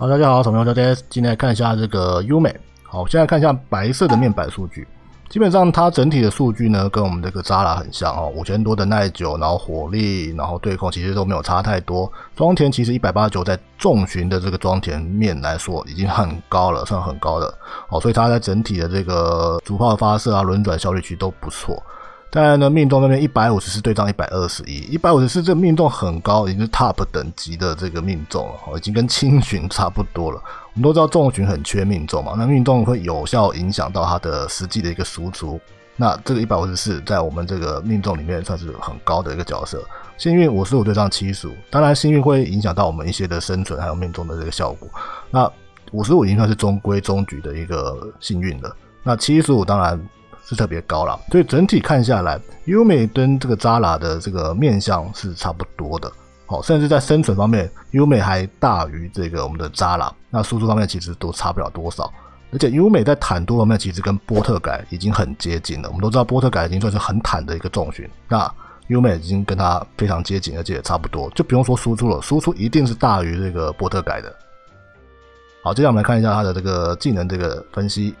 好，大家好，草莓玩家 JS， 今天来看一下这个优美。好，现在看一下白色的面板数据，基本上它整体的数据呢，跟我们这个扎拉很像哦，5000多的耐久，然后火力，然后对控，其实都没有差太多。装填其实189在重巡的这个装填面来说，已经很高了，算很高的。好，所以它在整体的这个主炮发射啊、轮转效率其实都不错。 当然呢，命中那边154对上121， 154这命中很高，已经是 top 等级的这个命中了，已经跟轻巡差不多了。我们都知道重巡很缺命中嘛，那命中会有效影响到它的实际的一个输出。那这个154在我们这个命中里面算是很高的一个角色。幸运55对上75，当然幸运会影响到我们一些的生存还有命中的这个效果。那55已经算是中规中矩的一个幸运了，那75当然 是特别高啦，所以整体看下来，优美跟这个扎拉的这个面向是差不多的，好，甚至在生存方面，优美还大于这个我们的扎拉，那输出方面其实都差不了多少，而且优美在坦度方面其实跟波特改已经很接近了，我们都知道波特改已经算是很坦的一个重巡，那优美已经跟它非常接近，而且也差不多，就不用说输出了，输出一定是大于这个波特改的。好，接下来我们来看一下它的这个技能这个分析。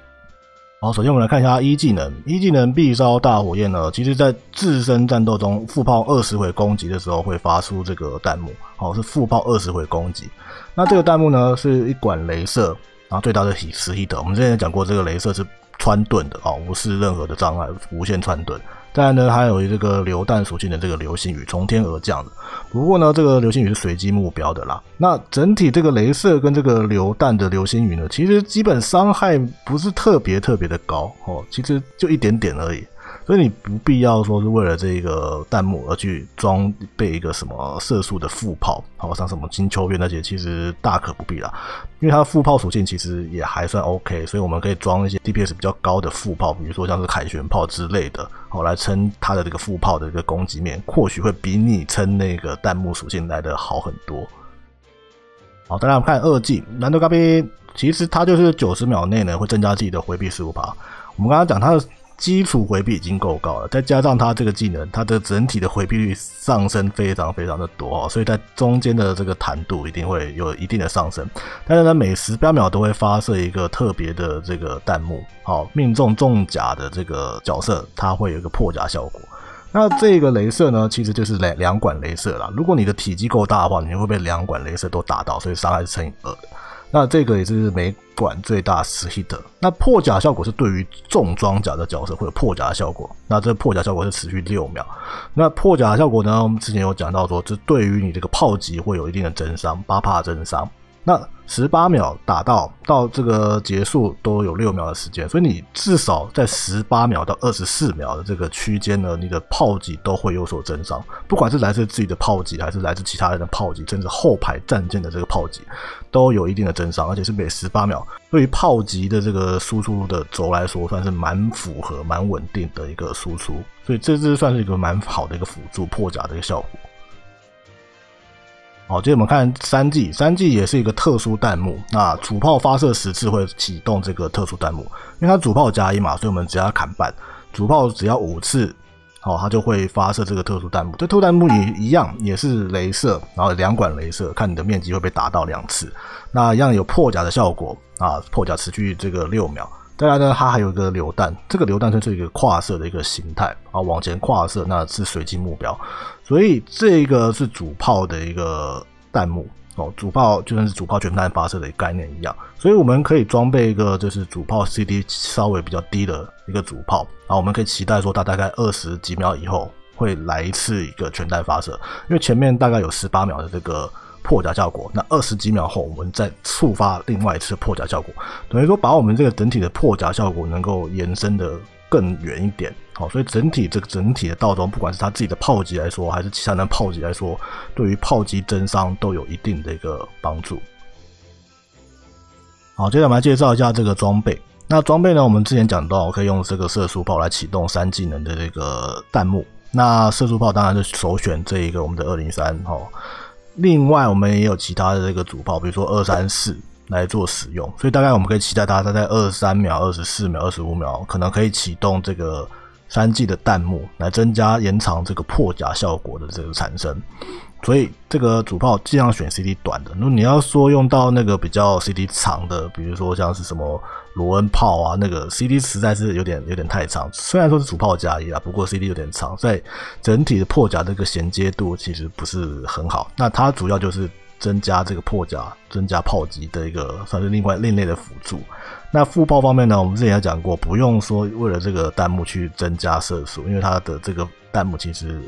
好，首先我们来看一下一技能必烧大火焰呢，其实在自身战斗中副炮20回攻击的时候会发出这个弹幕，好是副炮20回攻击。那这个弹幕呢是一管镭射，然后最大的10 hit， 我们之前讲过这个镭射是穿盾的啊，无视任何的障碍，无限穿盾。当然呢还有这个榴弹属性的这个流星雨从天而降的，不过呢这个流星雨是随机目标的啦。那整体这个镭射跟这个榴弹的流星雨呢，其实基本伤害不是特别的高哦，其实就一点点而已。所以你不必要说是为了这个弹幕而去装备一个什么射速的副炮，好像什么金秋月那些，其实大可不必啦。因为它的副炮属性其实也还算 OK， 所以我们可以装一些 DPS 比较高的副炮，比如说像是凯旋炮之类的，好来撑它的这个副炮的一个攻击面，或许会比你撑那个弹幕属性来的好很多。好，大家我们看2技，难度咖啡，其实它就是90秒内呢会增加自己的回避15%。我们刚刚讲它的 基础回避已经够高了，再加上他这个技能，他的整体的回避率上升非常的多，所以在中间的这个弹度一定会有一定的上升。但是呢，每18秒都会发射一个特别的这个弹幕，好，命中重甲的这个角色，它会有一个破甲效果。那这个雷射呢，其实就是两管雷射啦。如果你的体积够大的话，你会被两管雷射都打到，所以伤害是乘以2的。 那这个也是每管最大10 hit， 那破甲效果是对于重装甲的角色会有破甲的效果，那这破甲效果是持续6秒。那破甲效果呢，我们之前有讲到说，这对于你这个炮击会有一定的增伤，8%增伤。那18秒打到这个结束都有6秒的时间，所以你至少在18秒到24秒的这个区间呢，你的炮击都会有所增伤，不管是来自自己的炮击，还是来自其他人的炮击，甚至后排战舰的这个炮击，都有一定的增伤，而且是每18秒。对于炮击的这个输出的轴来说，算是蛮符合、蛮稳定的一个输出，所以这支算是一个蛮好的一个辅助破甲的一个效果。 好，接着我们看3技，3技也是一个特殊弹幕。那主炮发射10次会启动这个特殊弹幕，因为它主炮加1嘛，所以我们只要砍半，主炮只要5次，好，它就会发射这个特殊弹幕。这特殊弹幕也一样，也是雷射，然后2管雷射，看你的面积会被打到2次。那一样有破甲的效果啊，破甲持续这个6秒。 当然呢，它还有一个榴弹，这个榴弹就是一个跨射的一个形态啊，往前跨射，那是随机目标，所以这个是主炮的一个弹幕哦，主炮就算是主炮全弹发射的概念一样，所以我们可以装备一个就是主炮 CD 稍微比较低的一个主炮，然后我们可以期待说它大概20几秒以后会来一次一个全弹发射，因为前面大概有18秒的这个 破甲效果，那20几秒后我们再触发另外一次破甲效果，等于说把我们这个整体的破甲效果能够延伸的更远一点，好，所以整体的道中，不管是他自己的炮击来说，还是其他人炮击来说，对于炮击增伤都有一定的一个帮助。好，接下来我们来介绍一下这个装备。 那装备呢？我们之前讲到，我可以用这个射速炮来启动3技能的这个弹幕。那射速炮当然是首选这一个我们的203哦。另外，我们也有其他的这个主炮，比如说234来做使用。所以大概我们可以期待它在23秒、24秒、25秒可能可以启动这个 3G 的弹幕来增加延长这个破甲效果的这个产生。所以这个主炮尽量选 CD 短的。如果你要说用到那个比较 CD 长的，比如说像是什么罗恩炮啊，那个 CD 实在是有点太长。虽然说是主炮加一啊，不过 CD 有点长，在整体的破甲这个衔接度其实不是很好。那它主要就是增加这个破甲、增加炮击的一个算是另类的辅助。那副炮方面呢，我们之前也讲过，不用说为了这个弹幕去增加射速，因为它的这个弹幕其实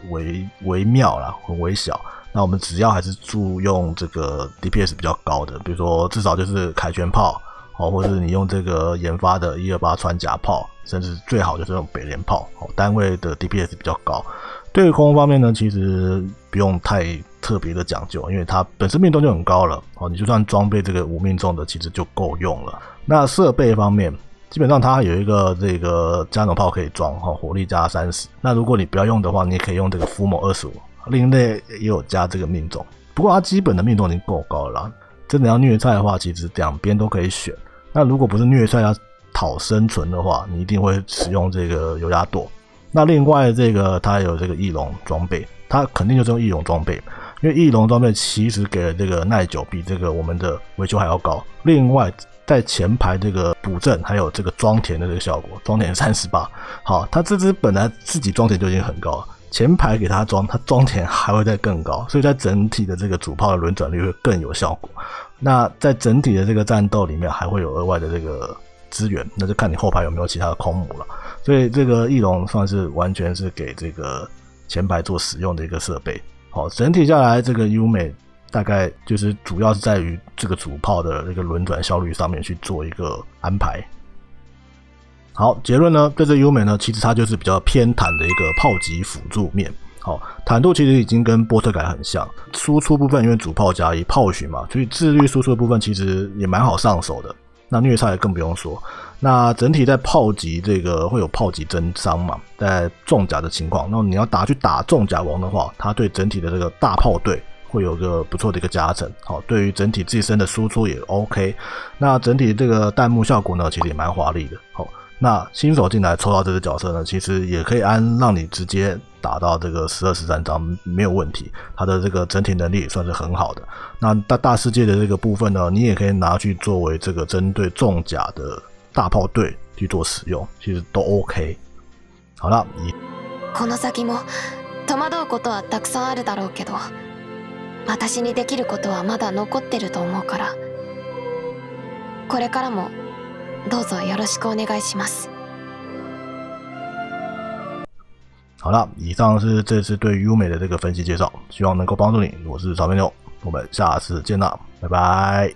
微妙啦，很微小。那我们只要还是注用这个 DPS 比较高的，比如说至少就是凯旋炮，哦，或是你用这个研发的128穿甲炮，甚至最好就是用北连炮，哦，单位的 DPS 比较高。对空方面呢，其实不用太特别的讲究，因为它本身命中就很高了，哦，你就算装备这个无命中的，其实就够用了。那设备方面，基本上它有一个这个加农炮可以装，哈，火力加 30。那如果你不要用的话，你也可以用这个福某 25。另类也有加这个命中，不过它基本的命中已经够高了啦。真的要虐菜的话，其实两边都可以选。那如果不是虐菜要讨生存的话，你一定会使用这个油压舵。那另外这个它有这个翼龙装备，它肯定就是用翼龙装备，因为翼龙装备其实给了这个耐久比这个我们的维修还要高。另外在前排这个补正还有这个装填的这个效果，装填 38。好，它这支本来自己装填就已经很高了。前排给它装，它装填还会再更高，所以在整体的这个主炮的轮转率会更有效果。那在整体的这个战斗里面还会有额外的这个资源，那就看你后排有没有其他的空母了。所以这个翼龙算是完全是给这个前排做使用的一个设备。好，整体下来这个优美大概就是主要是在于这个主炮的这个轮转效率上面去做一个安排。好，结论呢，对这优美呢，其实它就是比较偏坦的一个炮击辅助面。好，坦度其实已经跟波特改很像，输出部分因为主炮加一炮巡嘛，所以自律输出的部分其实也蛮好上手的。那虐菜更不用说。那整体在炮击这个会有炮击增伤嘛，在重甲的情况，那你要去打重甲王的话，它对整体的这个大炮队会有个不错的一个加成，好，对于整体自身的输出也 OK。那整体这个弹幕效果呢，其实也蛮华丽的，好。那新手进来抽到这个角色呢，其实也可以让你直接打到这个12、13张没有问题，它的这个整体能力也算是很好的。那大世界的这个部分呢，你也可以拿去作为这个针对重甲的大炮队去做使用，其实都 OK。好了，この先も戸惑うことはたくさんあるだろうけど、私にできることはまだ残ってると思うから、これからも。どうぞよろしくお願いします。好了，以上是这次对优美的这个分析介绍，希望能够帮助你。我是曹边六，我们下次见啦，拜拜。